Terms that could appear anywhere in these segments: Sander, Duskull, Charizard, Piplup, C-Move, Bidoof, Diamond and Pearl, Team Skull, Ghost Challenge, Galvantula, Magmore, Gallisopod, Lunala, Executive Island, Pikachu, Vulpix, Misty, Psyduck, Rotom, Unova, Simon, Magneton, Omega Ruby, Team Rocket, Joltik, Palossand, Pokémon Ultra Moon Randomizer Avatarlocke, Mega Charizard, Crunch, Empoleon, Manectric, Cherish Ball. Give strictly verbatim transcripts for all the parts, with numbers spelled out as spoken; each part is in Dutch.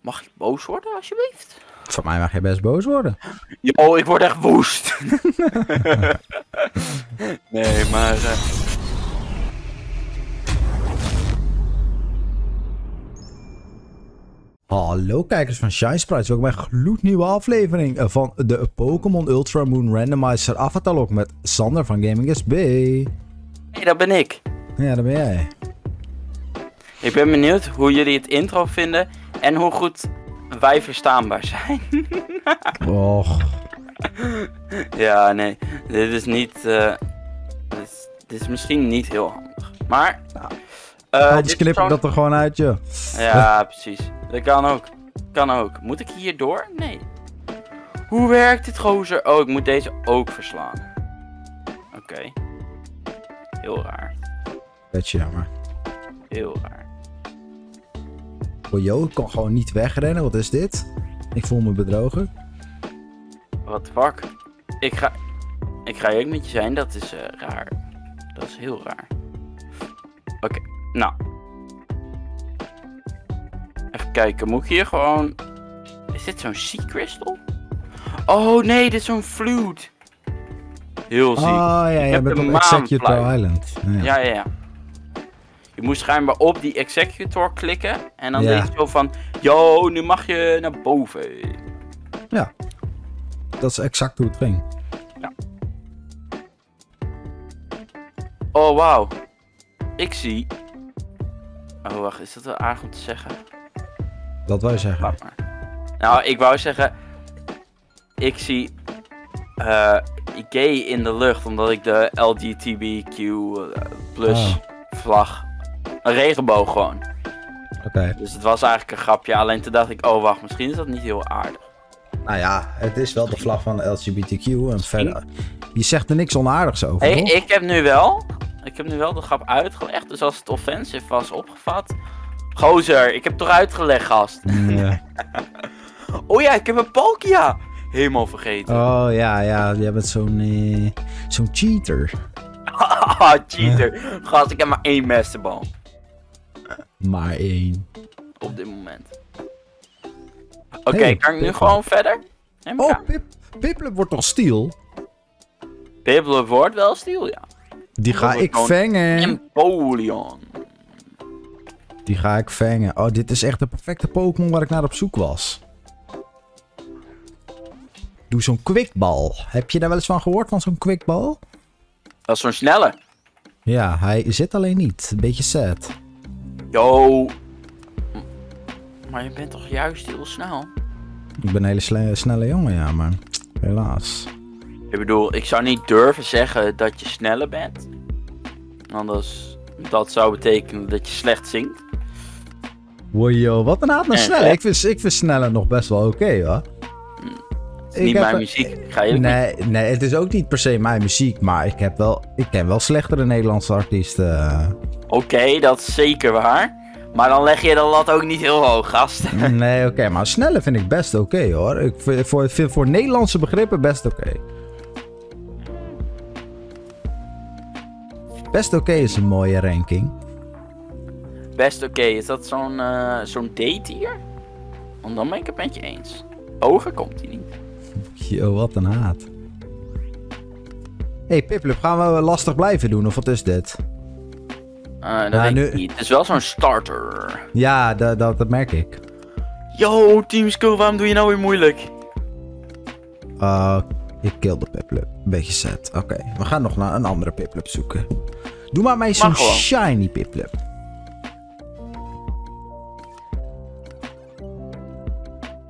Mag ik boos worden, alsjeblieft? Voor mij mag je best boos worden. Yo, ik word echt woest. Nee, maar... Uh... Hallo kijkers van ShineSprites, welkom bij een gloednieuwe aflevering van de Pokémon Ultra Moon Randomizer Avatarlocke met Sander van GamingSB. Hé, hey, dat ben ik. Ja, dat ben jij. Ik ben benieuwd hoe jullie het intro vinden en hoe goed wij verstaanbaar zijn. Och. Ja, nee, dit is niet, uh, dit, is, dit is misschien niet heel handig, maar... Nou, Uh, anders knip ik dat er gewoon uit, joh. Ja, precies. Dat kan ook. Kan ook. Moet ik hier door? Nee. Hoe werkt dit, gozer? Oh, ik moet deze ook verslaan. Oké. Okay. Heel raar. Beetje jammer. Heel raar. Oh, joh, ik kan gewoon niet wegrennen. Wat is dit? Ik voel me bedrogen. What the fuck? Ik ga... Ik ga eerlijk met je zijn. Dat is uh, raar. Dat is heel raar. Oké. Okay. Nou, even kijken, moet ik hier gewoon... Is dit zo'n sea crystal? Oh nee, dit is zo'n flute. Heel ziek. Oh ja, je bent op Executive Island. Ja. ja, ja, ja. Je moest schijnbaar op die Executor klikken en dan ja. deed je zo van... Yo, nu mag je naar boven. Ja, dat is exact hoe het ging. Ja. Oh wauw, ik zie... Oh, wacht, is dat wel aardig om te zeggen? Dat wou je zeggen. Wacht maar. Nou, ik wou zeggen... Ik zie... Uh, gay in de lucht, omdat ik de L G B T Q plus oh. vlag... Een regenboog gewoon. Oké. Okay. Dus het was eigenlijk een grapje, alleen toen dacht ik... Oh, wacht, misschien is dat niet heel aardig. Nou ja, het is wel de vlag van de L G B T Q en verder... Je zegt er niks onaardigs over, hey, toch? Ik heb nu wel... Ik heb nu wel de grap uitgelegd, dus als het offensive was opgevat... Gozer, ik heb het toch uitgelegd, gast? Nee. Oh ja, ik heb een Palkia! Helemaal vergeten. Oh ja, ja, jij bent zo'n... Eh, zo'n cheater. Ah, cheater. Eh? Gast, ik heb maar één masterbal. Maar één. Op dit moment. Oké, okay, hey, kan ik nu gewoon verder? Neem oh, Pip Piplup wordt toch stiel? Piplup wordt wel stiel, ja. Die ga ik vangen. Empoleon. Die ga ik vangen. Oh, dit is echt de perfecte Pokémon waar ik naar op zoek was. Doe zo'n Quick Ball. Heb je daar wel eens van gehoord, van zo'n Quick Ball? Dat is zo'n snelle. Ja, hij zit alleen niet. Een beetje sad. Yo. Maar je bent toch juist heel snel? Ik ben een hele snelle jongen, ja, maar helaas. Ik bedoel, ik zou niet durven zeggen dat je sneller bent. Anders, dat zou betekenen dat je slecht zingt. Wojo, wat een haat naar sneller. Ik vind, ik vind sneller nog best wel oké, okay, hoor. Het is ik niet heb, mijn muziek, ik ga je nee, niet... nee, het is ook niet per se mijn muziek, maar ik, heb wel, ik ken wel slechtere Nederlandse artiesten. Oké, okay, dat is zeker waar. Maar dan leg je de lat ook niet heel hoog, gast. Nee, oké, okay, maar sneller vind ik best oké, okay, hoor. Ik vind voor, vind voor Nederlandse begrippen best oké. Okay. Best oké okay is een mooie ranking. Best oké, okay. Is dat zo'n uh, zo'n D-tier? Want dan ben ik het met je eens. Hoger komt hij niet. Yo, wat een haat. Hé, hey, Piplup, gaan we lastig blijven doen of wat is dit? Uh, dat nou, weet nu... ik niet. Het is wel zo'n starter. Ja, dat, dat, dat merk ik. Yo, Team Skull, waarom doe je nou weer moeilijk? Uh, ik kill de Piplup. Beetje set. Oké, okay. We gaan nog naar een andere Piplup zoeken. Doe maar mij zo'n shiny Piplup.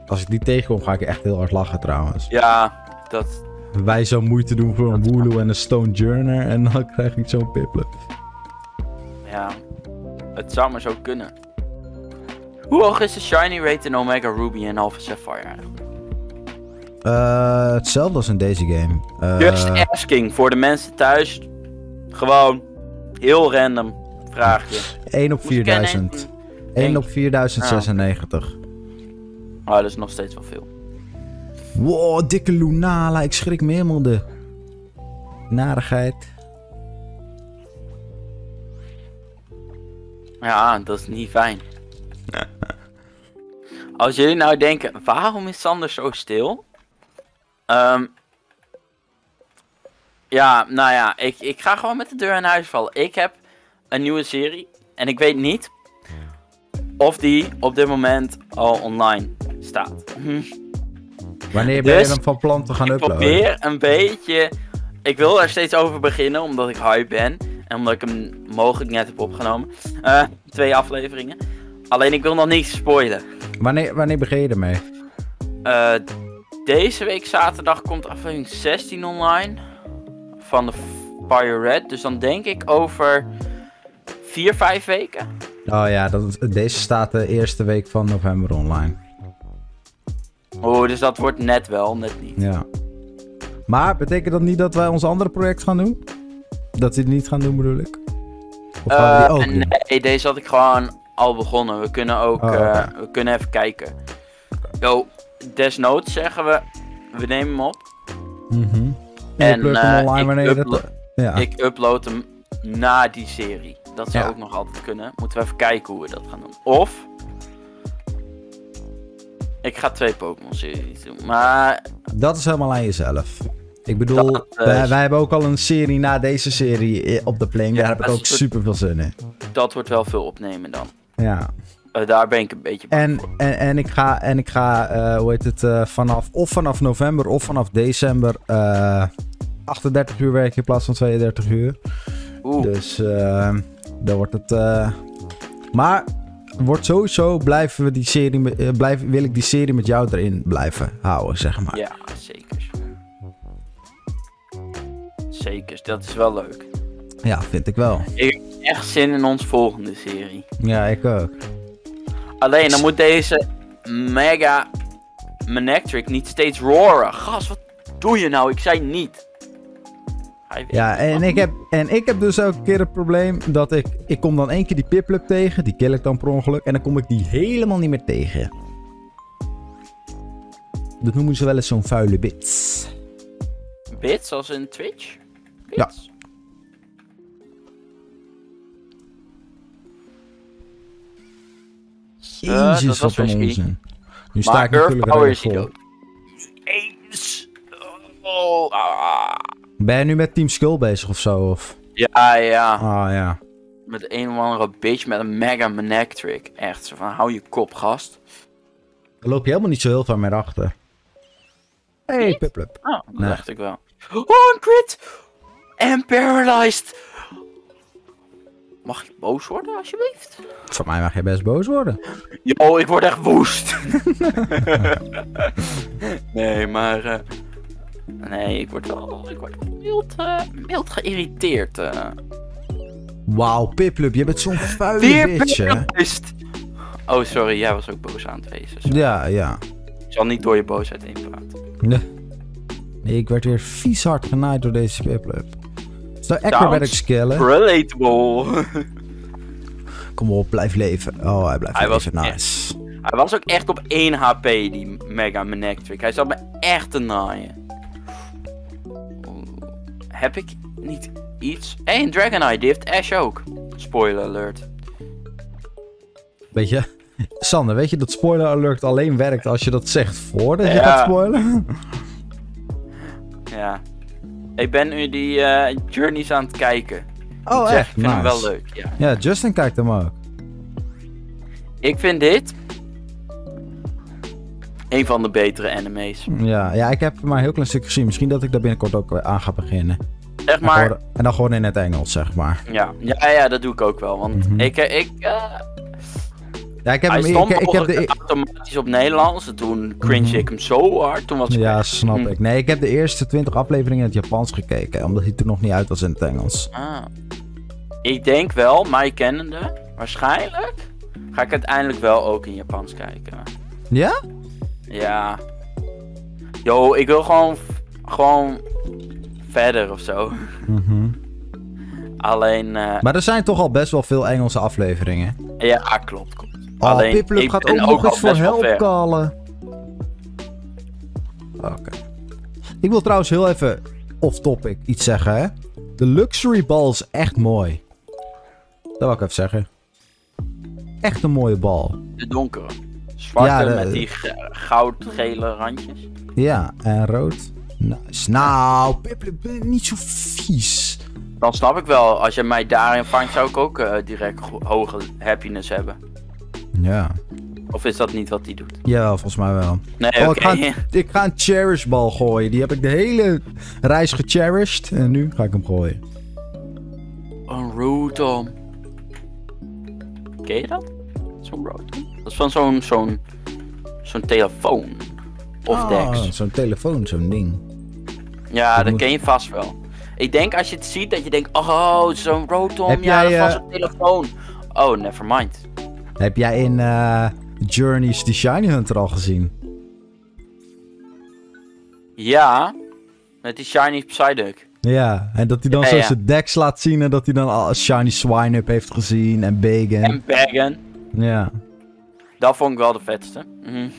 Als ik die tegenkom ga ik echt heel hard lachen trouwens. Ja, dat... Wij zo moeite doen voor een Wooloo en een Stonejourner en dan krijg ik zo'n Piplup. Ja, het zou maar zo kunnen. Hoe hoog is de shiny rate in Omega Ruby en Alpha Sapphire eigenlijk? Uh, hetzelfde als in deze game. Uh... Just asking voor de mensen thuis. Gewoon heel random vraagje. één op vierduizend. één op vierduizend zesennegentig. Ah, dat is nog steeds wel veel. Wow, dikke Lunala. Ik schrik me helemaal de narigheid. Ja, dat is niet fijn. Als jullie nou denken, waarom is Sander zo stil? Um, ja, nou ja, ik, ik ga gewoon met de deur in huis vallen. Ik heb een nieuwe serie en ik weet niet of die op dit moment al online staat. Wanneer ben je dus dan van plan te gaan ik uploaden? Ik probeer een beetje... Ik wil er steeds over beginnen, omdat ik hype ben. En omdat ik hem mogelijk net heb opgenomen. Uh, twee afleveringen. Alleen ik wil nog niks spoilen. Wanneer, wanneer begin je ermee? Uh, deze week zaterdag komt aflevering zestien online. Van de Fire Red. Dus dan denk ik over vier, vijf weken. Oh ja, dat, deze staat de eerste week van november online. Oh, dus dat wordt net wel, net niet. Ja. Maar betekent dat niet dat wij ons andere project gaan doen? Dat we het niet gaan doen, bedoel ik? Of uh, die ook nee, doen? Deze had ik gewoon al begonnen. We kunnen ook oh, uh, okay. we kunnen even kijken. Yo, desnoods zeggen we, we nemen hem op. Mm-hmm. En uh, hem ik, uplo dat... ja. ik upload hem na die serie. Dat zou ja. ook nog altijd kunnen. Moeten we even kijken hoe we dat gaan doen. Of... Ik ga twee Pokémon-series doen, maar... Dat is helemaal aan jezelf. Ik bedoel, dat, uh, wij, wij hebben ook al een serie na deze serie op de plank. Ja, daar heb ik ook super veel zin in. Dat wordt wel veel opnemen dan. Ja. Uh, daar ben ik een beetje bang en, voor. En, en ik ga, en ik ga uh, hoe heet het, uh, vanaf, of vanaf november of vanaf december uh, achtendertig uur werken in plaats van tweeëndertig uur. Oeh. Dus uh, dan wordt het... Uh... Maar... Wordt sowieso, blijven we die serie, uh, blijf, wil ik die serie met jou erin blijven houden, zeg maar. Ja, zeker. Zeker, dat is wel leuk. Ja, vind ik wel. Ik heb echt zin in onze volgende serie. Ja, ik ook. Alleen, dan moet deze mega Manectric niet steeds roaren. Gast, wat doe je nou? Ik zei niet. Ja, en ik, heb, en ik heb dus elke keer het probleem dat ik... Ik kom dan één keer die Piplup tegen, die kill ik dan per ongeluk... en dan kom ik die helemaal niet meer tegen. Dat noemen ze wel eens zo'n vuile bits. Bits als in Twitch? Bits? Ja. Jezus, uh, dat was wat een onzin. Nu sta maar ik Earth natuurlijk Power is hij dood. Eens. Oh, ah. Ben je nu met Team Skull bezig of zo? Of? Ja, ja. Ah, ja. Met een of andere bitch met een mega Manectric. Echt, zo van hou je kop, gast. Daar loop je helemaal niet zo heel ver meer achter. Hé, hey, Piplup. Oh, dat nee. dacht ik wel. Oh, een crit! En paralyzed! Mag je boos worden, alsjeblieft? Voor mij mag je best boos worden. Yo, ik word echt woest. Nee, maar... Uh... Nee, ik word al, ik word mild, uh, mild geïrriteerd. Uh. Wauw, Piplup, je bent zo'n vuile bitch, hè? Oh, sorry, jij was ook boos aan het wezen. Sorry. Ja, ja. Ik zal niet door je boosheid heen praten. Nee. Nee, ik werd weer vies hard genaaid door deze Piplup. Het is nou acrobatic skill, hè? Relatable. Kom op, blijf leven. Oh, hij blijft hij leven, was nice. Echt, hij was ook echt op één H P, die Mega Manectric. Hij zat me echt te naaien. Heb ik niet iets? Hé, hey, een Dragonite, die heeft Ash ook. Spoiler alert. Weet je, Sander, weet je dat spoiler alert alleen werkt als je dat zegt voordat ja. je gaat spoilen? Ja. Ik ben nu die uh, Journeys aan het kijken. Oh, ik zeg, echt? Ik vind nice. Hem wel leuk. Ja. ja, Justin kijkt hem ook. Ik vind dit... een van de betere anime's. Ja, ja, ik heb maar een heel klein stuk gezien. Misschien dat ik daar binnenkort ook aan ga beginnen. Zeg maar... En, gewoon, en dan gewoon in het Engels, zeg maar. Ja, ja, ja, dat doe ik ook wel. Want mm-hmm. ik... ik uh... ja, ik heb Hij hem, stond ik, ik heb de... automatisch op Nederlands. Toen cringe mm-hmm. ik hem zo hard. Toen was ik... Ja, snap mm-hmm. ik. Nee, ik heb de eerste twintig afleveringen in het Japans gekeken. Omdat hij toen nog niet uit was in het Engels. Ah. Ik denk wel, mij kennende. Waarschijnlijk ga ik uiteindelijk wel ook in Japans kijken. Ja? Ja. Yo, ik wil gewoon... Gewoon... Verder of zo. Mm-hmm. Alleen... Uh... Maar er zijn toch al best wel veel Engelse afleveringen. Ja, klopt. klopt. Oh, alleen, Piplup gaat ook nog eens voor help callen. Oké. Okay. Ik wil trouwens heel even... off-topic iets zeggen, hè. De Luxury Ball is echt mooi. Dat wil ik even zeggen. Echt een mooie bal. De donkere. Zwarte ja, de... met die goudgele randjes. Ja, en rood. Nice. Nou, niet zo vies. Dan snap ik wel, als je mij daarin vangt, zou ik ook uh, direct hoge happiness hebben. Ja. Of is dat niet wat hij doet? Ja, volgens mij wel. Nee, oh, okay. ik, ga, ik ga een Cherish Ball gooien. Die heb ik de hele reis gecherished. En nu ga ik hem gooien. Een Rotom. Ken je dat? Zo'n Rotom? Dat is van zo'n zo'n zo'n telefoon. Of oh, Dex. Zo'n telefoon, zo'n ding. Ja, dat, dat moet... ken je vast wel. Ik denk als je het ziet dat je denkt, oh, zo'n Rotom, heb ja, jij, dat was een telefoon. Oh, nevermind. Heb jij in uh, Journeys die Shiny Hunter al gezien? Ja, met die Shiny Psyduck. Ja, en dat hij dan ja, zo ja. zijn decks laat zien en dat hij dan al Shiny Swinub heeft gezien en Bagan. En Bagan. Ja. Dat vond ik wel de vetste. Mm-hmm.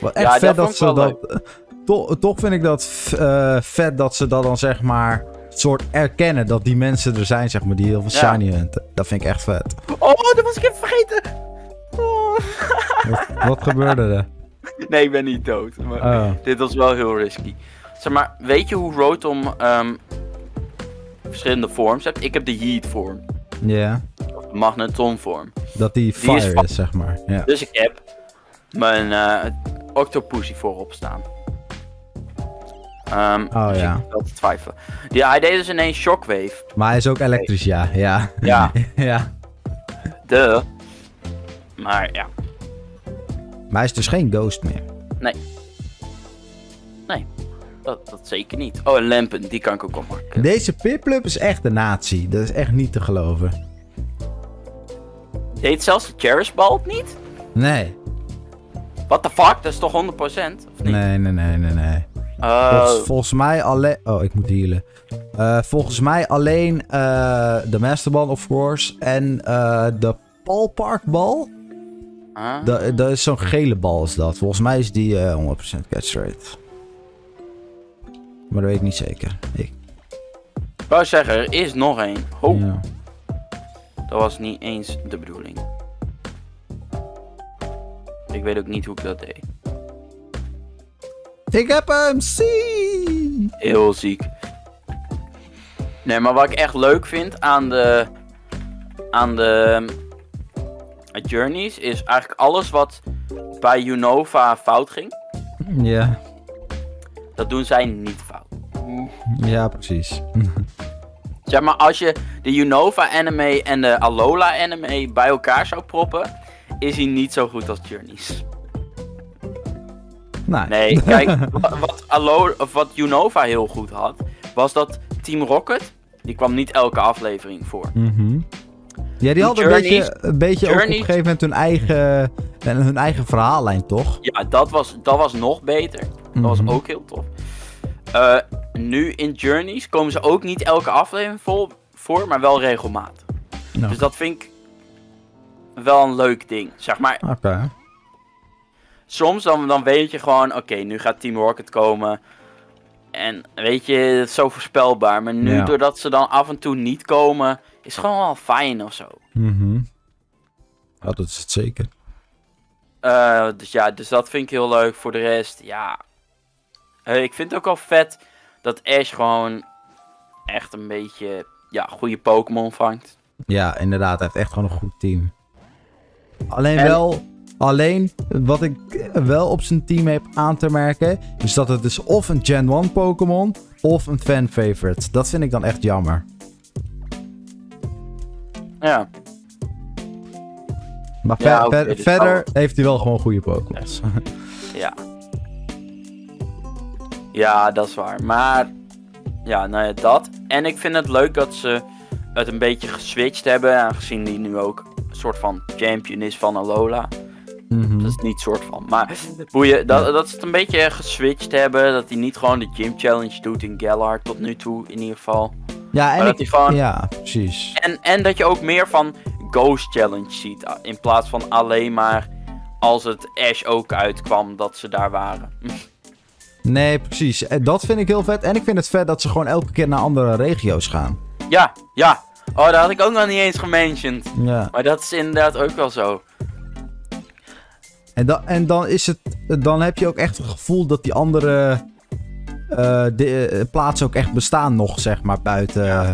Wat echt ja, vet dat, dat ze dat... To toch vind ik dat uh, vet dat ze dat dan zeg maar... soort erkennen dat die mensen er zijn, zeg maar, die heel veel ja. shiny hunten. Dat vind ik echt vet. Oh, dat was ik even vergeten! Oh. Wat, wat gebeurde er? Nee, ik ben niet dood. Maar oh. Dit was wel heel risky. Zeg maar, weet je hoe Rotom um, verschillende vorms hebt? Ik heb de Heat vorm. Ja. Yeah. Of de Magneton vorm. Dat die fire die is, is, zeg maar. Ja. Dus ik heb mijn uh, Octopussy voorop staan. Um, oh dus ja. Ik wel te twijfelen. Ja, hij deed dus ineens shockwave. Maar hij is ook elektrisch, ja. Ja. Ja. ja. Duh. Maar ja. Maar hij is dus geen ghost meer. Nee. Nee. Dat, dat zeker niet. Oh, en Lampen, die kan ik ook opmaken. Deze Piplup is echt een nazi. Dat is echt niet te geloven. Deed zelfs de Cherish Ball niet? Nee. What the fuck? Dat is toch honderd procent? Of niet? Nee, nee, nee, nee, nee. Uh, volgens, volgens mij alleen... Oh, ik moet healen. Uh, volgens mij alleen uh, de Masterball, of course. En uh, de Palparkbal. Uh. Dat is zo'n gele bal, is dat. Volgens mij is die uh, honderd procent catch rate. Maar dat weet ik niet zeker. Ik wou zeggen, er is nog één. Oh. Ja. Dat was niet eens de bedoeling. Ik weet ook niet hoe ik dat deed. Ik heb hem, zie! Heel ziek. Nee, maar wat ik echt leuk vind aan de... aan de... Journeys is eigenlijk alles wat bij Unova fout ging. Ja. Dat doen zij niet fout. Ja, precies. Zeg maar, als je de Unova anime en de Alola anime bij elkaar zou proppen, is hij niet zo goed als Journeys. Nee. nee, kijk, wat, Alo of wat Unova heel goed had, was dat Team Rocket, die kwam niet elke aflevering voor. Mm-hmm. Ja, die hadden een beetje, een beetje ook op een gegeven moment hun eigen, hun eigen verhaallijn, toch? Ja, dat was, dat was nog beter. Mm-hmm. Dat was ook heel tof. Uh, nu in Journeys komen ze ook niet elke aflevering vol, voor, maar wel regelmatig. No. Dus dat vind ik wel een leuk ding, zeg maar. Oké. Okay. Soms dan, dan weet je gewoon, oké, okay, nu gaat Team Rocket komen. En weet je, het is zo voorspelbaar. Maar nu, ja. doordat ze dan af en toe niet komen, is het gewoon wel fijn of zo. Mm-hmm. Ja, dat is het zeker. Uh, dus ja, dus dat vind ik heel leuk. Voor de rest, ja. Uh, ik vind het ook wel vet dat Ash gewoon echt een beetje, ja, goede Pokémon vangt. Ja, inderdaad. Hij heeft echt gewoon een goed team. Alleen en... wel... Alleen, wat ik wel op zijn team heb aan te merken, is dat het dus of een Gen één Pokémon of een fan favorite. Dat vind ik dan echt jammer. Ja. Maar ver, ja, okay, ver, dus verder oh. heeft hij wel gewoon goede Pokémon. Ja. Ja, dat is waar. Maar, ja, nou ja, dat. En ik vind het leuk dat ze het een beetje geswitcht hebben, aangezien die nu ook een soort van champion is van Alola. Mm-hmm. Dat is niet soort van, maar boeien, dat, dat ze het een beetje geswitcht hebben, dat hij niet gewoon de gym challenge doet in Gallard tot nu toe in ieder geval. Ja, en dat ik, van, ja precies. En, en dat je ook meer van Ghost Challenge ziet, in plaats van alleen maar als het Ash ook uitkwam dat ze daar waren. Nee, precies. Dat vind ik heel vet en ik vind het vet dat ze gewoon elke keer naar andere regio's gaan. Ja, ja. Oh, dat had ik ook nog niet eens gementiond. Ja. Maar dat is inderdaad ook wel zo. En, da en dan, is het, dan heb je ook echt het gevoel dat die andere uh, de, uh, plaatsen ook echt bestaan nog, zeg maar, buiten. Uh...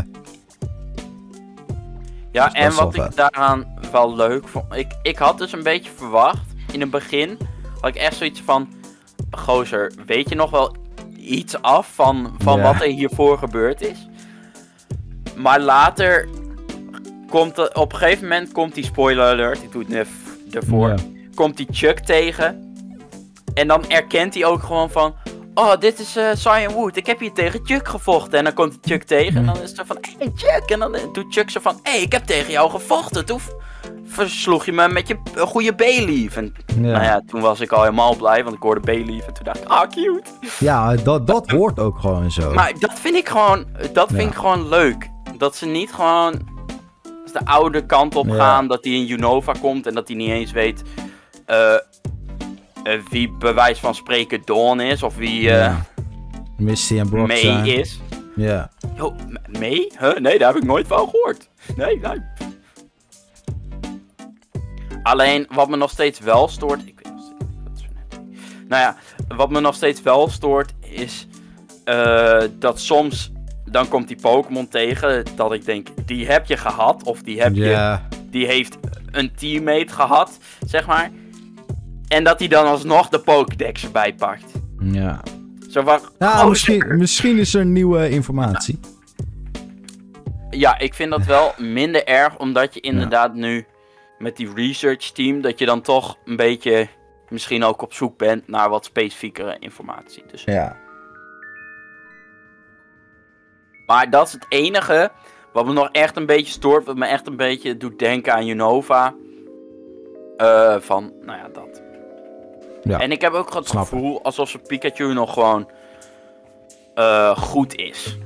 Ja, dus en wat ik uit. daaraan wel leuk vond. Ik, ik had dus een beetje verwacht, in het begin had ik echt zoiets van, gozer, weet je nog wel iets af van, van ja. wat er hiervoor gebeurd is? Maar later komt er, op een gegeven moment komt die spoiler alert, ik doe het ervoor, ja. komt die Chuck tegen. En dan erkent hij ook gewoon van, oh, dit is uh, Cyan Wood, ik heb hier tegen Chuck gevochten. En dan komt Chuck tegen en dan is het zo van, hé hey, Chuck. En dan doet Chuck zo van, hé, hey, ik heb tegen jou gevochten. Toen versloeg je me met je goede Bayleef. En ja. nou ja, toen was ik al helemaal blij, want ik hoorde Bayleef. En toen dacht ik, ah, cute. Ja, dat, dat hoort ook gewoon zo. Maar dat vind ik gewoon, dat vind ja. ik gewoon leuk. Dat ze niet gewoon de oude kant op gaan, ja. dat hij in Unova komt en dat hij niet eens weet uh, uh, wie bij wijze van spreken Dawn is of wie uh, ja. Misty en Brock May is. Ja. Yo, May? Huh? Nee, daar heb ik nooit van gehoord. Nee, nee. Alleen, wat me nog steeds wel stoort... Ik weet nog steeds, wat is er nou? Nou ja, wat me nog steeds wel stoort is uh, dat soms... Dan komt die Pokémon tegen dat ik denk, die heb je gehad. Of die heb yeah. je... Die heeft een teammate gehad, zeg maar. En dat hij dan alsnog de Pokédex erbij pakt. Ja. Zo van... Nou, oh, misschien, misschien is er nieuwe informatie. Ja, ik vind dat wel minder erg. Omdat je inderdaad ja. nu met die research team... Dat je dan toch een beetje... Misschien ook op zoek bent naar wat specifiekere informatie. Dus... Ja. Maar dat is het enige wat me nog echt een beetje stoort. Wat me echt een beetje doet denken aan Unova. Uh, van, nou ja, dat. Ja, en ik heb ook het gevoel alsof ze Pikachu nog gewoon uh, goed is.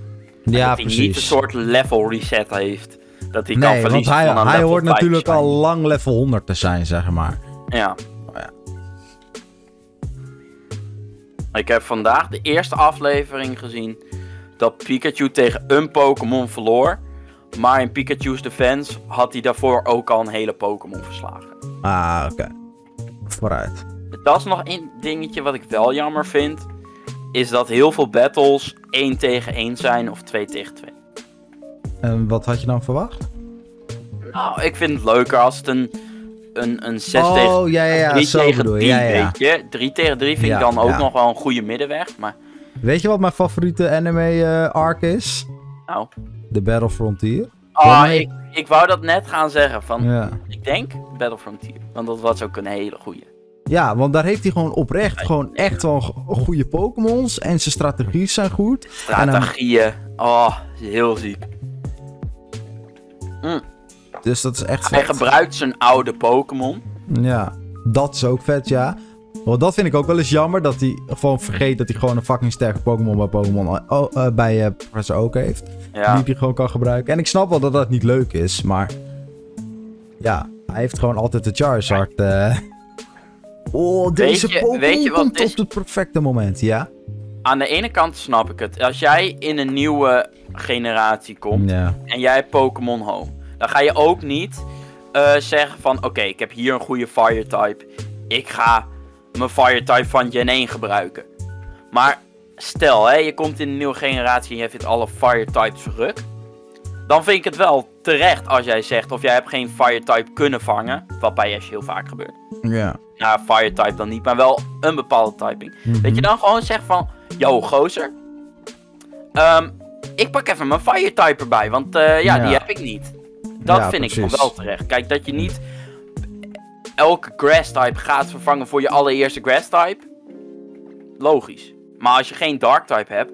Ja, dat hij precies. niet een soort level reset heeft. Dat hij nee, kan verliezen. Nee, want hij, hij hoort natuurlijk zijn. al lang level honderd te zijn, zeg maar. Ja. Ik heb vandaag de eerste aflevering gezien... dat Pikachu tegen een Pokémon verloor. Maar in Pikachu's defense had hij daarvoor ook al een hele Pokémon verslagen. Ah, oké. Okay. Vooruit. Dat is nog een dingetje wat ik wel jammer vind. Is dat heel veel battles één tegen één zijn of twee tegen twee. En wat had je dan verwacht? Nou, ik vind het leuker als het een, een, een zes tegen drie, weet je. drie tegen drie vind ja, ik dan ook ja. nog wel een goede middenweg, maar... Weet je wat mijn favoriete anime uh, arc is? Nou? Oh. De Battle Frontier. Ah, oh, ik, ik wou dat net gaan zeggen. Van, ja. Ik denk Battle Frontier. Want dat was ook een hele goeie. Ja, want daar heeft hij gewoon oprecht... gewoon echt wel goede Pokémons. En zijn strategieën zijn goed. Strategieën. En, um... Oh, heel ziek. Mm. Dus dat is echt Hij vet. gebruikt zijn oude Pokémon. Ja, dat is ook vet, ja. Want dat vind ik ook wel eens jammer, dat hij gewoon vergeet dat hij gewoon een fucking sterke Pokémon bij Pokémon oh, uh, bij uh, Professor Oak heeft. Ja. Die hij gewoon kan gebruiken. En ik snap wel dat dat niet leuk is, maar... Ja, hij heeft gewoon altijd de Charizard. Uh... Oh, deze Pokémon komt op het perfecte moment, ja. Aan de ene kant snap ik het. Als jij in een nieuwe generatie komt ja. en jij hebt Pokémon Home, dan ga je ook niet uh, zeggen van... Oké, okay, ik heb hier een goede Fire-type. Ik ga... mijn Fire-type van Gen één gebruiken. Maar stel, hè, je komt in een nieuwe generatie en je vindt alle Fire-types ruk. Dan vind ik het wel terecht als jij zegt of jij hebt geen Fire-type kunnen vangen. Wat bij Ash heel vaak gebeurt. Ja. Nou, Fire-type dan niet, maar wel een bepaalde typing. Mm-hmm. Dat je dan gewoon zegt van, yo gozer. Um, ik pak even mijn Fire-type erbij, want uh, ja, ja, die heb ik niet. Dat ja, vind precies. ik wel terecht. Kijk, dat je niet... elke grass-type gaat vervangen voor je allereerste grass-type. Logisch. Maar als je geen dark-type hebt...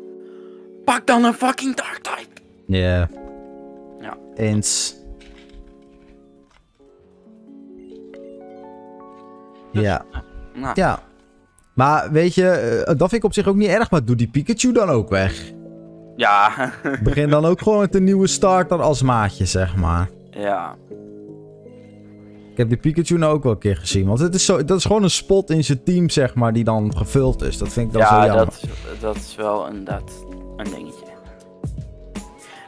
pak dan een fucking dark-type. Yeah. Ja. Eens. Dus, ja. Nou. Ja. Maar weet je, dat vind ik op zich ook niet erg. Maar doe die Pikachu dan ook weg. Ja. Begin dan ook gewoon met een nieuwe starter als maatje, zeg maar. Ja. Ik heb die Pikachu nou ook wel een keer gezien. Want het is zo, dat is gewoon een spot in zijn team, zeg maar, die dan gevuld is. Dat vind ik dan ja, zo jammer. Ja, dat, dat is wel inderdaad een dingetje.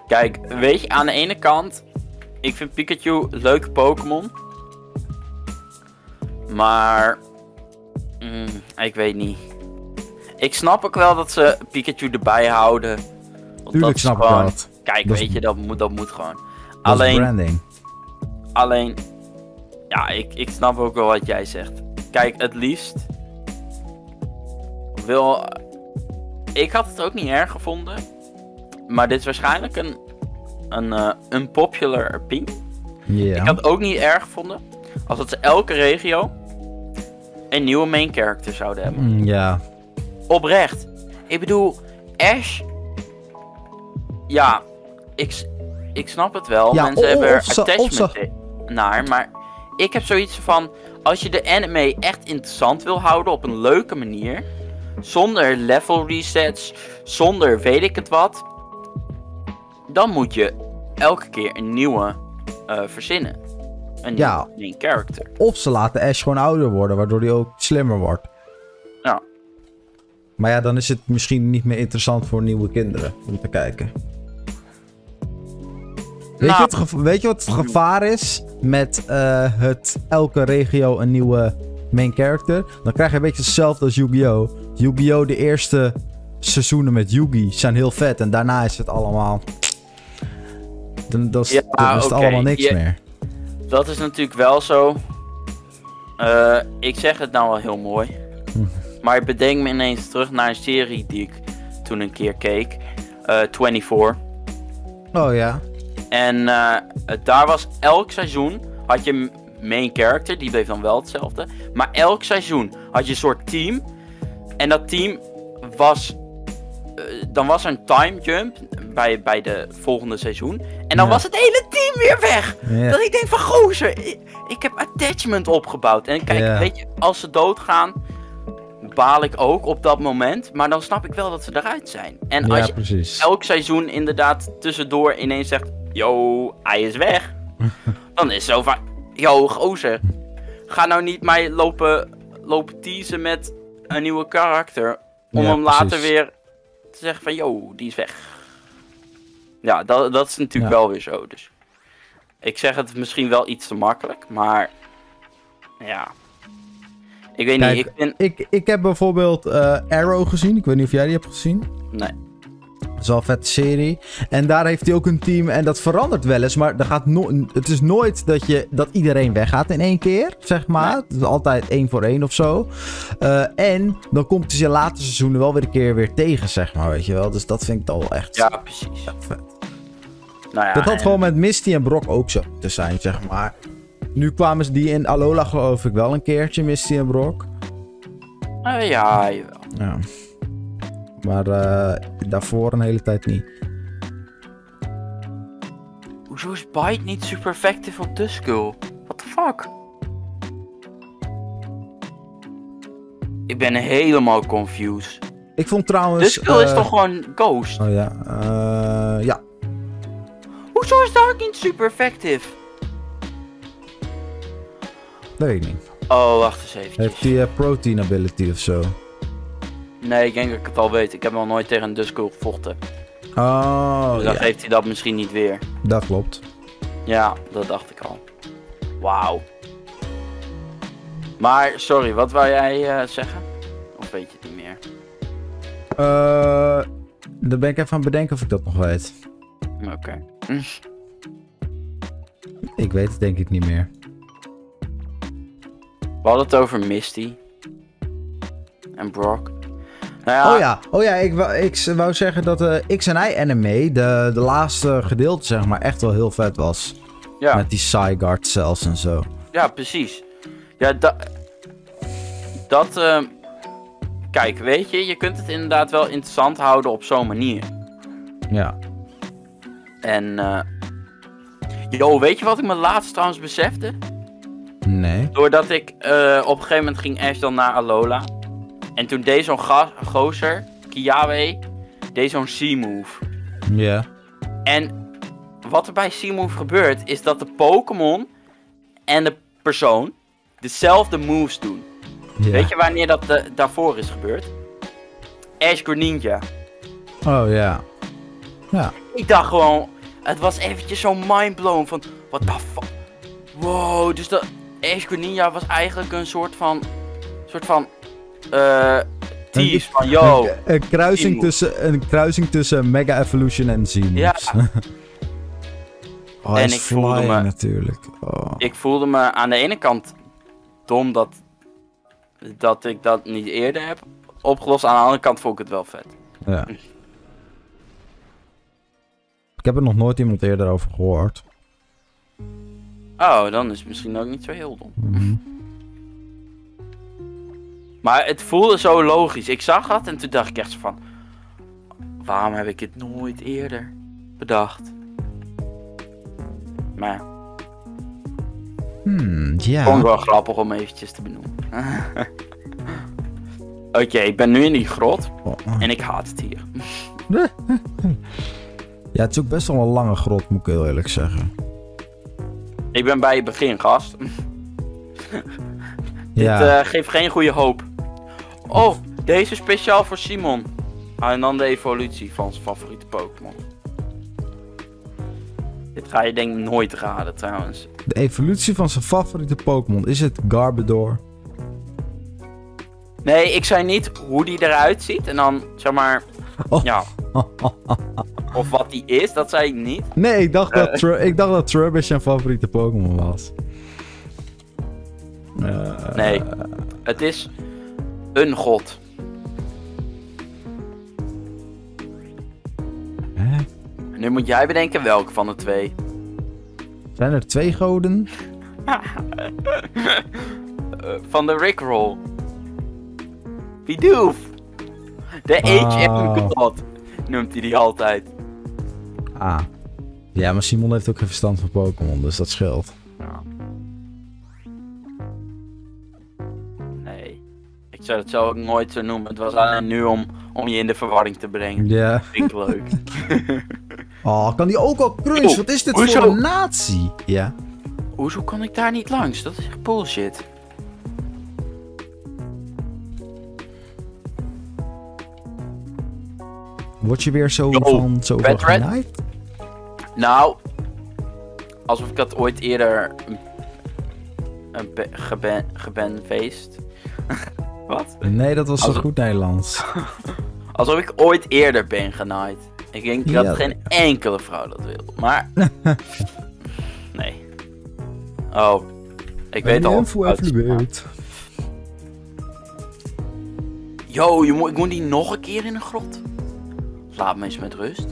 Kijk, weet je, aan de ene kant... ik vind Pikachu een leuke Pokémon. Maar Mm, ik weet niet. Ik snap ook wel dat ze Pikachu erbij houden. Tuurlijk snap ik dat. Kijk, weet je, dat moet, dat moet gewoon. Alleen... branding. Alleen... Ja, ik, ik snap ook wel wat jij zegt. Kijk, het liefst... Wil... Ik had het ook niet erg gevonden. Maar dit is waarschijnlijk een... Een uh, unpopular opinion. Yeah. Ik had het ook niet erg gevonden. Als dat ze elke regio... Een nieuwe main character zouden hebben. Ja. Yeah. Oprecht. Ik bedoel... Ash... Ja... Ik... Ik snap het wel, ja, mensen hebben er attachment naar, maar ik heb zoiets van, als je de anime echt interessant wil houden op een leuke manier, zonder level resets, zonder weet ik het wat, dan moet je elke keer een nieuwe uh, verzinnen. Een ja, nieuwe character. Of ze laten Ash gewoon ouder worden, waardoor hij ook slimmer wordt. Ja. Maar ja, dan is het misschien niet meer interessant voor nieuwe kinderen om te kijken. Weet, nou, je het weet je wat het gevaar is met uh, het elke regio een nieuwe main character? Dan krijg je een beetje hetzelfde als Yu-Gi-Oh! Yu-Gi-Oh! De eerste seizoenen met Yugi zijn heel vet en daarna is het allemaal... Dan, dan, ja, dan is het okay, allemaal niks je, meer. Dat is natuurlijk wel zo. Uh, ik zeg het nou wel heel mooi. Hm. Maar ik bedenk me ineens terug naar een serie die ik toen een keer keek. Uh, vierenveertig. Oh ja. En uh, daar was elk seizoen, had je main character, die bleef dan wel hetzelfde. Maar elk seizoen had je een soort team. En dat team was, uh, dan was er een time jump bij, bij de volgende seizoen. En dan ja. was het hele team weer weg. Ja. Dat ik denk van, gozer, ik, ik heb attachment opgebouwd. En kijk, ja. weet je, als ze doodgaan, baal ik ook op dat moment. Maar dan snap ik wel dat ze eruit zijn. En ja, als je precies. elk seizoen inderdaad tussendoor ineens zegt... Yo, hij is weg. Dan is zo van... Yo, gozer. Ga nou niet mij lopen, lopen teasen met een nieuwe karakter. Om ja, hem precies. later weer te zeggen van... Yo, die is weg. Ja, dat, dat is natuurlijk ja. wel weer zo. Dus ik zeg het misschien wel iets te makkelijk. Maar... Ja. Ik weet Kijk, niet. Ik, vind... ik, ik heb bijvoorbeeld uh, Arrow gezien. Ik weet niet of jij die hebt gezien. Nee. Dat is wel een vette serie. En daar heeft hij ook een team. En dat verandert wel eens. Maar er gaat no het is nooit dat, je, dat iedereen weggaat in één keer. Zeg maar. Nee. Het is altijd één voor één of zo. Uh, en dan komt hij zijn later seizoenen wel weer een keer weer tegen. Zeg maar. Weet je wel. Dus dat vind ik dan wel echt. Ja, precies. Ja, vet. Nou ja, dat had en... gewoon met Misty en Brock ook zo te zijn. Zeg maar. Nu kwamen ze die in Alola, geloof ik, wel een keertje. Misty en Brock. Uh, ja, jawel. Ja. Maar uh, daarvoor een hele tijd niet. Hoezo is Bite niet super effective op Duskull? What the fuck? Ik ben helemaal confused. Ik vond trouwens... Duskull uh... is toch gewoon Ghost? Oh ja, uh, ja. Hoezo is Dark niet super effective? Dat weet ik niet. Oh, wacht eens even. Heeft hij uh, protein ability of zo? Nee, ik denk dat ik het al weet. Ik heb nog nooit tegen een Duskull gevochten. Oh, dus dan ja. geeft hij dat misschien niet weer. Dat klopt. Ja, dat dacht ik al. Wauw. Maar, sorry, wat wou jij uh, zeggen? Of weet je het niet meer? Uh, dan ben ik even aan het bedenken of ik dat nog weet. Oké. Okay. Hm. Ik weet het denk ik niet meer. We hadden het over Misty. En Brock. Nou ja. Oh ja, oh ja ik, wou, ik wou zeggen dat de uh, X en Y anime, de, de laatste gedeelte zeg maar, echt wel heel vet was. Ja. Met die Psyguard zelfs en zo. Ja, precies. Ja, da dat... Uh... Kijk, weet je, je kunt het inderdaad wel interessant houden op zo'n manier. Ja. En... Uh... Yo, weet je wat ik me laatst trouwens besefte? Nee. Doordat ik uh, op een gegeven moment ging Ash dan naar Alola. En toen deed zo'n gozer, Kiawe, deed zo'n C-Move. Ja. Yeah. En wat er bij C-Move gebeurt, is dat de Pokémon en de persoon dezelfde moves doen. Yeah. Weet je wanneer dat de, daarvoor is gebeurd? Ash Greninja. Oh ja. Yeah. Ja. Ik dacht gewoon, het was eventjes zo'n mindblown van, what the fuck? Wow, dus dat Ash Greninja was eigenlijk een soort van, soort van... Uh, T, van yo. Een, een, kruising tussen, een kruising tussen Mega Evolution en Z-Moves. Ja. Oh, en ik voelde me natuurlijk. Oh. Ik voelde me aan de ene kant dom dat, dat ik dat niet eerder heb opgelost. Aan de andere kant vond ik het wel vet. Ja. Ik heb er nog nooit iemand eerder over gehoord. Oh, dan is het misschien ook niet zo heel dom. Mm-hmm. Maar het voelde zo logisch. Ik zag dat en toen dacht ik echt zo van... Waarom heb ik het nooit eerder bedacht? Maar... Hmm, ja. Vond ik wel grappig om eventjes te benoemen. Oké, okay, ik ben nu in die grot. En ik haat het hier. Ja, het is ook best wel een lange grot, moet ik heel eerlijk zeggen. Ik ben bij je begin, gast. Ja. Dit uh, geeft geen goede hoop. Oh, deze speciaal voor Simon. Ah, en dan de evolutie van zijn favoriete Pokémon. Dit ga je denk ik nooit raden, trouwens. De evolutie van zijn favoriete Pokémon. Is het Garbodor? Nee, ik zei niet hoe die eruit ziet. En dan, zeg maar... Oh. Ja. Of wat die is, dat zei ik niet. Nee, ik dacht uh. dat, ik dacht dat Trubbish zijn favoriete Pokémon was. Uh, nee, het is een god. Hè? Nu moet jij bedenken welke van de twee. Zijn er twee goden? Van de Rickroll. Bidoof. De H M god noemt hij die altijd. Ah. Ja, maar Simon heeft ook geen verstand van Pokémon, dus dat scheelt. Ja. Ik zou het zelf ook nooit zo noemen. Het was alleen nu om, om je in de verwarring te brengen. Ja. Yeah. Vind ik leuk. Oh, kan die ook al crunch? Yo, wat is dit hoezo? Voor een nazi? Ja. Hoezo kan ik daar niet langs? Dat is echt bullshit. Word je weer zo Yo, van zoveel genaaid? Nou, alsof ik dat ooit eerder geben, gebenfeest. Wat? Nee, dat was zo alsof... goed Nederlands. Alsof ik ooit eerder ben genaaid. Ik denk dat ja, geen enkele vrouw dat wil. Maar... nee. Oh. Ik ben weet al... Evalueert. Yo, je moet, ik moet die nog een keer in een grot. Laat me eens met rust.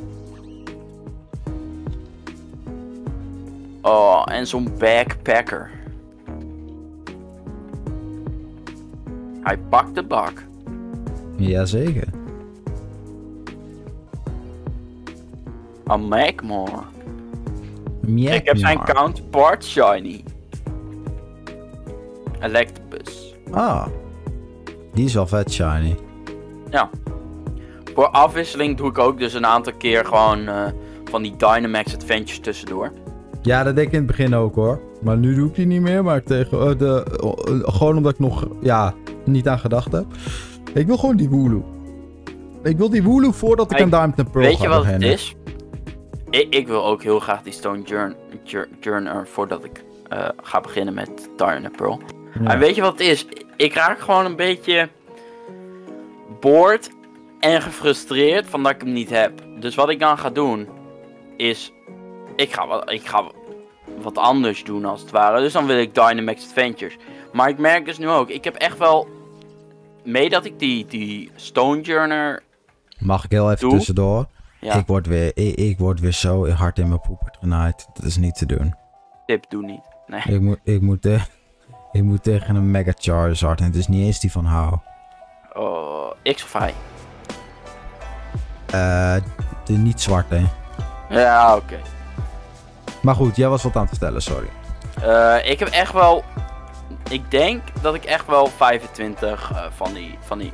Oh, en zo'n backpacker. Hij pakt de bak. Jazeker. A Magmore. Magmore. Ik heb zijn counterpart shiny. Electabuzz. Ah. Die is wel vet shiny. Ja. Voor afwisseling doe ik ook dus een aantal keer gewoon uh, van die Dynamax Adventures tussendoor. Ja, dat deed ik in het begin ook hoor. Maar nu doe ik die niet meer. Maar tegen, uh, de, uh, uh, gewoon omdat ik nog... Ja... niet aan gedacht heb. Ik wil gewoon die Wooloo. Ik wil die Wooloo voordat ik een Diamond and Pearl ga. Weet je wat het is? Ik, ik wil ook heel graag die Stonejourner voordat ik uh, ga beginnen met Diamond and Pearl. Ja. En weet je wat het is? Ik raak gewoon een beetje bored en gefrustreerd van dat ik hem niet heb. Dus wat ik dan ga doen is... Ik ga wat... Ik ga, wat anders doen als het ware. Dus dan wil ik Dynamax Adventures. Maar ik merk dus nu ook, ik heb echt wel... Mee dat ik die, die Stonejourner... Mag ik heel even doe. Tussendoor? Ja. Ik, word weer, ik, ik word weer zo hard in mijn poepert genaaid. Dat is niet te doen. Tip, doe niet. Nee. Ik moet, ik moet, eh, ik moet tegen een Mega Charizard. En het is niet eens die van Hou. Oh, X of I? Uh, de niet zwarte. Ja, oké. Okay. Maar goed, jij was wat aan het vertellen, sorry. Uh, ik heb echt wel... Ik denk dat ik echt wel vijfentwintig uh, van, die, van die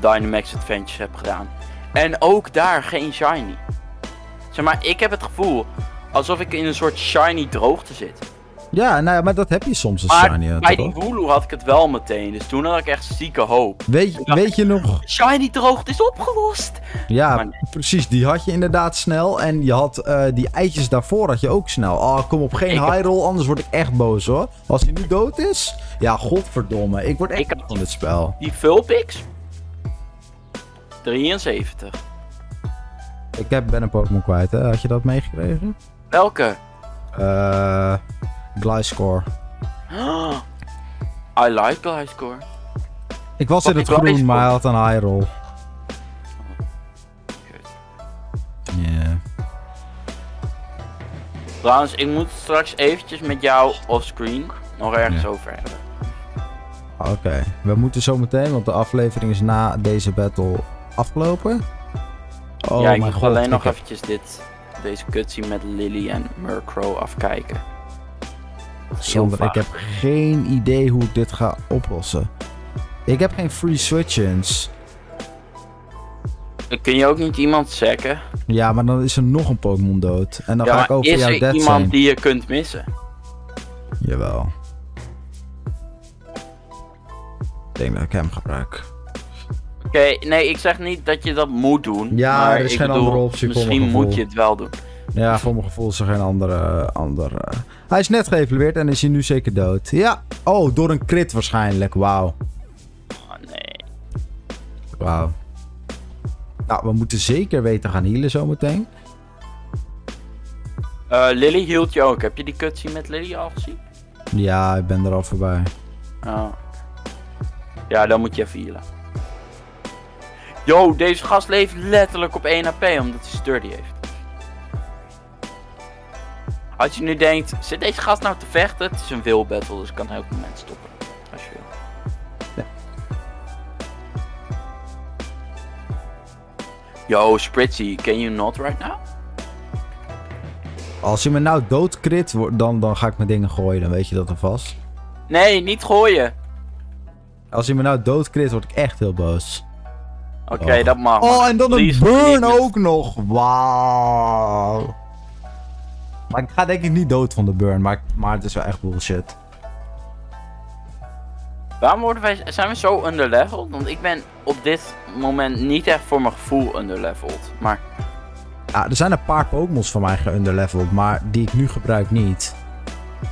Dynamax Adventures heb gedaan. En ook daar geen shiny. Zeg maar, ik heb het gevoel alsof ik in een soort shiny droogte zit. Ja, nou ja, maar dat heb je soms als maar shiny. Bij die Wooloo had ik het wel meteen, dus toen had ik echt zieke hoop. Weet, weet je nog... Shiny droogte is opgelost! Ja, nee. precies, die had je inderdaad snel. En je had uh, die eitjes daarvoor had je ook snel. Oh, kom op, geen Hyrule, anders word ik echt boos hoor. Als hij nu dood is... Ja, godverdomme, ik word echt ik van dit spel. Die Vulpix? drieënzeventig. Ik heb, ben een Pokémon kwijt, hè? Had je dat meegekregen? Welke? Uh, Gliscor. Oh, I like Gliscor. Ik was in het groen, maar hij had een Hyrule. Yeah. Trouwens, ik moet straks eventjes met jou offscreen nog ergens yeah. over hebben. Oké, okay. we moeten zo meteen, want de aflevering is na deze battle afgelopen. Oh ja, ik moet alleen nog eventjes dit, deze cutscene met Lily en Murkrow afkijken. Zonder, ik heb geen idee hoe ik dit ga oplossen. Ik heb geen free switch-ins. Kun je ook niet iemand sacken? Ja, maar dan is er nog een Pokémon dood. En dan ja, ga ik ook voor jou dead zijn. Is er iemand die je kunt missen? Jawel. Ik denk dat ik hem gebruik. Oké, okay, nee, ik zeg niet dat je dat moet doen. Ja, maar er is geen bedoel, andere optie. Misschien moet je het wel doen. Ja, voor mijn gevoel is er geen andere... andere. Hij is net geëvalueerd en is hij nu zeker dood. Ja. Oh, door een crit waarschijnlijk. Wauw. Oh, nee. Wauw. Nou, we moeten zeker weten gaan healen zometeen. Uh, Lily hield je ook. Heb je die cutscene met Lily al gezien? Ja, ik ben er al voorbij. Oh. Ja, dan moet je even healen. Yo, deze gast leeft letterlijk op één H P omdat hij sturdy heeft. Als je nu denkt, zit deze gast nou te vechten? Het is een will battle, dus ik kan elk moment stoppen. Als je wil. Ja. Yo, Spritzy, can you not right now? Als je me nou doodkrit, dan, dan ga ik mijn dingen gooien, dan weet je dat alvast. Nee, niet gooien. Als je me nou doodkrit, word ik echt heel boos. Oké, okay, oh. dat mag. Oh, en dan please, een burn please. ook nog. Wauw. Maar ik ga denk ik niet dood van de burn, maar, maar het is wel echt bullshit. Waarom worden wij, zijn we zo underleveled? Want ik ben op dit moment niet echt voor mijn gevoel underleveled, maar... Ja, er zijn een paar Pokémons van mij geunderleveld, maar die ik nu gebruik niet.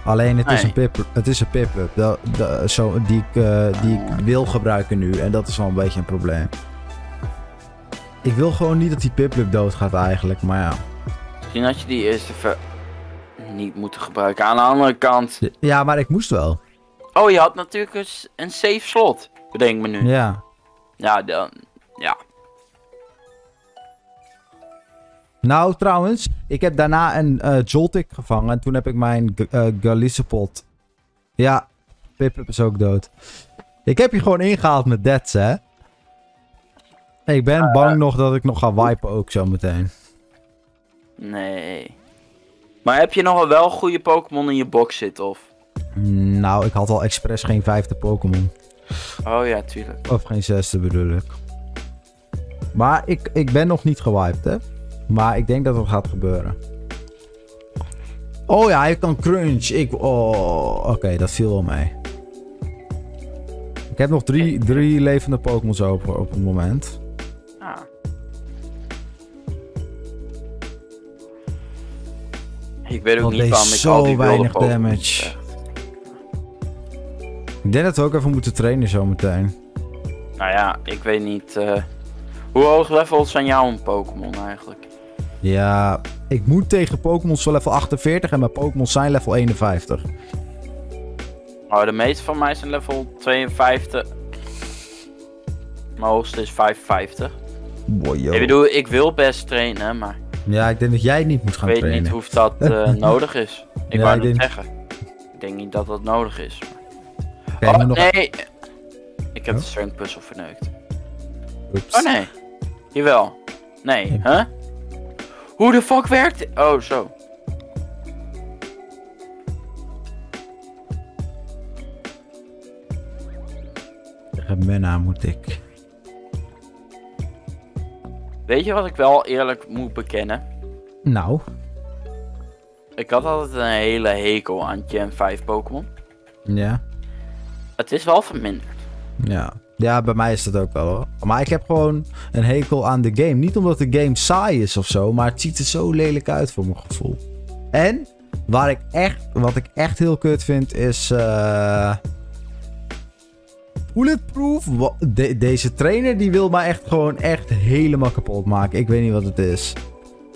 Alleen het nee. is een pip-up, het is een pip-up die ik, uh, die ik wil gebruiken nu en dat is wel een beetje een probleem. Ik wil gewoon niet dat die pip-up doodgaat eigenlijk, maar ja. Misschien had je die eerst even niet moeten gebruiken. Aan de andere kant... Ja, maar ik moest wel. Oh, je had natuurlijk eens een safe slot, bedenk me nu. Ja. Ja, dan... Ja. Nou, trouwens, ik heb daarna een uh, Joltik gevangen en toen heb ik mijn uh, Gallisopod. Ja, Piplup is ook dood. Ik heb je gewoon ingehaald met deads, hè. Ik ben uh, bang nog dat ik nog ga wipen ook zo meteen. Nee. Maar heb je nogal wel goede Pokémon in je box zitten, of? Nou, ik had al expres geen vijfde Pokémon. Oh ja, tuurlijk. Of geen zesde bedoel ik. Maar ik, ik ben nog niet gewiped, hè. Maar ik denk dat het gaat gebeuren. Oh ja, hij kan crunch. Ik... Oh, oké, okay, dat viel wel mee. Ik heb nog drie, drie levende Pokémon's open op het moment. Ah. Ik weet ook dat niet waarom ik al die weinig damage. Ik denk dat we ook even moeten trainen zometeen. Nou ja, ik weet niet... Uh... Hoe hoog levels zijn jouw Pokémon eigenlijk? Ja, ik moet tegen Pokémon's van level achtenveertig en mijn Pokémon's zijn level eenenvijftig. Oh, de meeste van mij zijn level tweeënvijftig. Mijn hoogste is vijfenvijftig. Boy, yo. Ik bedoel, ik wil best trainen, maar... Ja, ik denk dat jij niet moet gaan trainen. Ik weet niet of dat uh, nodig is. Ik ja, wou ik het denk... zeggen. Ik denk niet dat dat nodig is. Okay, oh, nog... nee! Ik heb oh. de strength puzzel verneukt. Oops. Oh, nee. Jawel. Nee, hè? Huh? Hoe de fuck werkt dit? Oh, zo. Tegen Menna moet ik. Weet je wat ik wel eerlijk moet bekennen? Nou? Ik had altijd een hele hekel aan Gen vijf Pokémon. Ja. Het is wel verminderd. Ja. Ja, bij mij is dat ook wel hoor. Maar ik heb gewoon een hekel aan de game. Niet omdat de game saai is of zo, maar het ziet er zo lelijk uit voor mijn gevoel. En waar ik echt, wat ik echt heel kut vind is... Uh... Bulletproof. De deze trainer die wil mij echt gewoon echt helemaal kapot maken. Ik weet niet wat het is.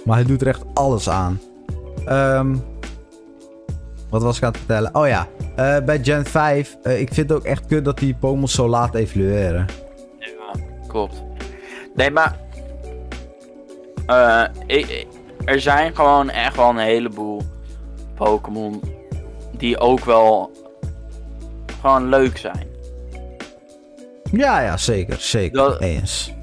Maar hij doet er echt alles aan. Um, wat was ik aan het vertellen? Oh ja, uh, bij Gen vijf. Uh, ik vind het ook echt kut dat die Pokémon zo laat evolueren. Ja, klopt. Nee, maar... Uh, ik, er zijn gewoon echt wel een heleboel Pokémon die ook wel gewoon leuk zijn. Ja, ja, zeker. Zeker. Dat, eens.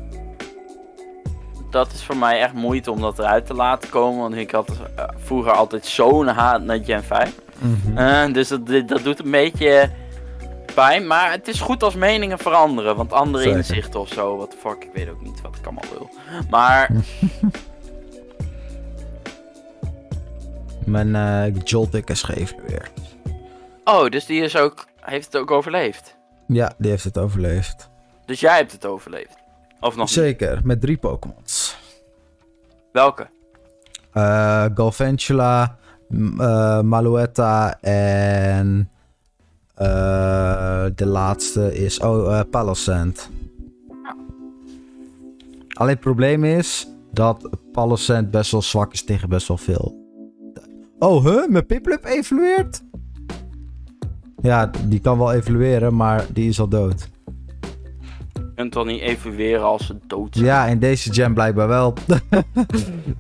Dat is voor mij echt moeite om dat eruit te laten komen. Want ik had uh, vroeger altijd zo'n haat naar Gen vijf. Mm-hmm. uh, dus dat, dat doet een beetje pijn. Maar het is goed als meningen veranderen. Want andere zeker. Inzichten of zo. Wat de fuck, ik weet ook niet wat ik allemaal wil. Maar... Mijn uh, Joltik is geëvalueerd. Oh, dus die is ook... heeft het ook overleefd? Ja, die heeft het overleefd. Dus jij hebt het overleefd? Of nog zeker, niet? Met drie Pokémons. Welke? Uh, Galvantula, uh, Maluetta en... Uh, de laatste is... Oh, uh, Palossand. Ja. Alleen het probleem is dat Palossand best wel zwak is tegen best wel veel. Oh, huh? Mijn Piplup evolueert? Ja, die kan wel evolueren, maar die is al dood. Je kunt toch niet evolueren als ze dood zijn? Ja, in deze gen blijkbaar wel.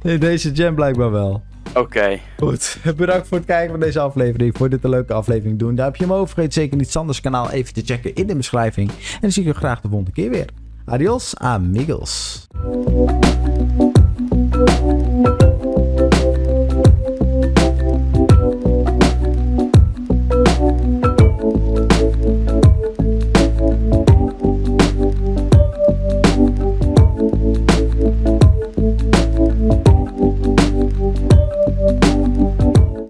In deze gen blijkbaar wel. Oké. Okay. Goed, bedankt voor het kijken van deze aflevering. Vond je dit een leuke aflevering doen? Daar heb je hem over. Vergeet zeker niet Sanders kanaal even te checken in de beschrijving. En dan zie ik je graag de volgende keer weer. Adios, amigos.